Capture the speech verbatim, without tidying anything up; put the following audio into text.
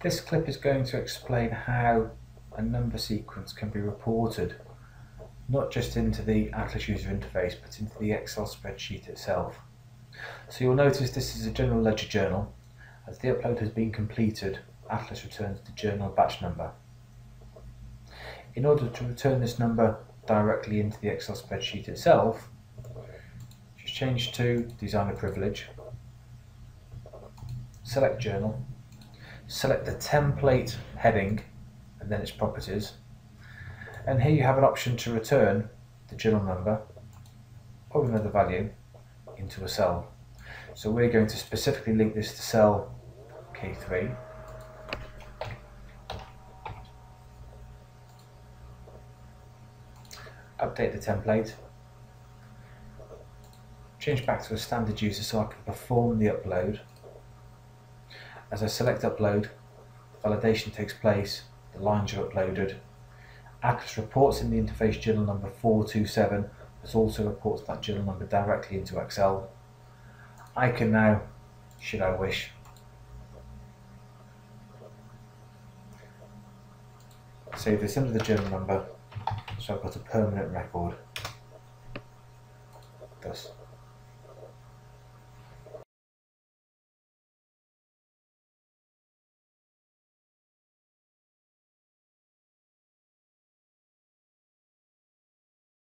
This clip is going to explain how a number sequence can be reported, not just into the Atlas user interface, but into the Excel spreadsheet itself. So you'll notice this is a general ledger journal. As the upload has been completed, Atlas returns the journal batch number. In order to return this number directly into the Excel spreadsheet itself, just change to Designer Privilege, select Journal, select the template heading and then its properties, and here you have an option to return the journal number or another value into a cell. So we're going to specifically link this to cell K three. Update the template, change back to a standard user so I can perform the upload. As I select upload, validation takes place, the lines are uploaded. Atlas reports in the interface journal number four two seven, but also reports that journal number directly into Excel. I can now, should I wish, save this under the journal number so I've got a permanent record.